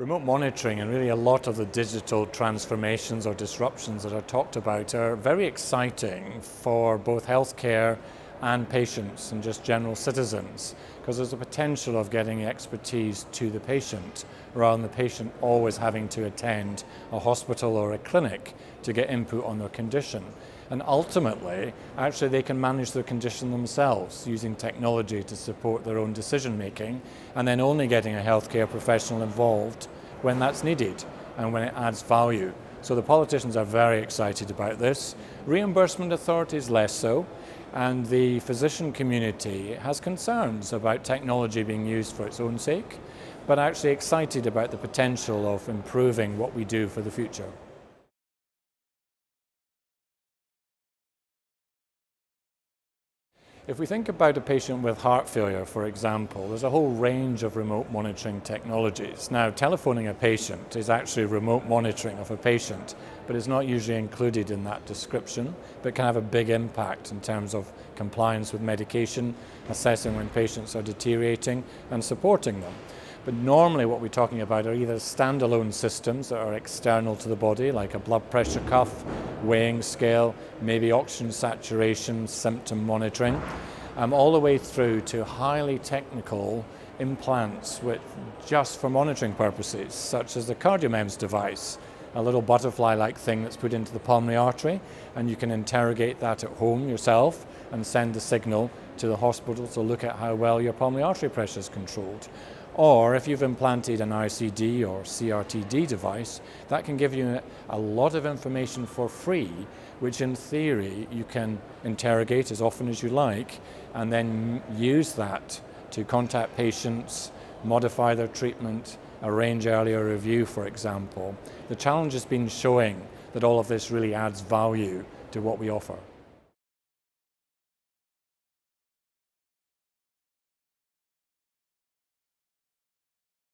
Remote monitoring and really a lot of the digital transformations or disruptions that are talked about are very exciting for both healthcare and patients and just general citizens, because there's a potential of getting expertise to the patient rather than the patient always having to attend a hospital or a clinic to get input on their condition. And ultimately, actually they can manage their condition themselves using technology to support their own decision making, and then only getting a healthcare professional involved when that's needed and when it adds value. So the politicians are very excited about this. Reimbursement authorities less so, and the physician community has concerns about technology being used for its own sake, but actually excited about the potential of improving what we do for the future. If we think about a patient with heart failure, for example, there's a whole range of remote monitoring technologies. Now, telephoning a patient is actually remote monitoring of a patient, but it's not usually included in that description, but can have a big impact in terms of compliance with medication, assessing when patients are deteriorating, and supporting them. But normally what we're talking about are either standalone systems that are external to the body, like a blood pressure cuff, weighing scale, maybe oxygen saturation, symptom monitoring, all the way through to highly technical implants with just for monitoring purposes, such as the CardioMEMS device, a little butterfly-like thing that's put into the pulmonary artery, and you can interrogate that at home yourself and send a signal to the hospital to look at how well your pulmonary artery pressure is controlled. Or if you've implanted an ICD or CRTD device, that can give you a lot of information for free, which in theory you can interrogate as often as you like, and then use that to contact patients, modify their treatment, arrange earlier review, for example. The challenge has been showing that all of this really adds value to what we offer.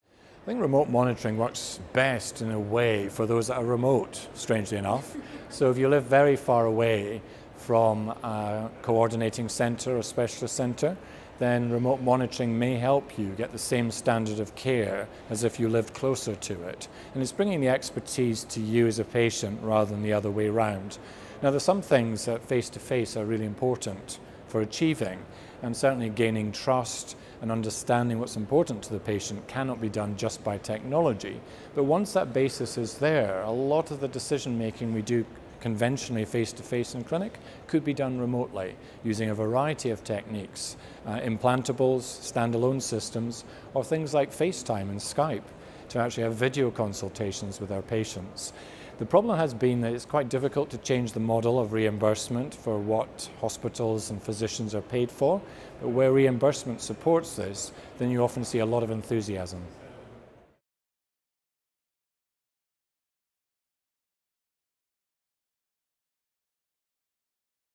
I think remote monitoring works best in a way for those that are remote, strangely enough. So if you live very far away from a coordinating centre or specialist centre, then remote monitoring may help you get the same standard of care as if you lived closer to it. And it's bringing the expertise to you as a patient rather than the other way around. Now, there's some things that face-to-face are really important for achieving, and certainly gaining trust and understanding what's important to the patient cannot be done just by technology. But once that basis is there, a lot of the decision making we do conventionally face-to-face in clinic could be done remotely using a variety of techniques, implantables, standalone systems, or things like FaceTime and Skype to actually have video consultations with our patients. The problem has been that it's quite difficult to change the model of reimbursement for what hospitals and physicians are paid for, but where reimbursement supports this, then you often see a lot of enthusiasm.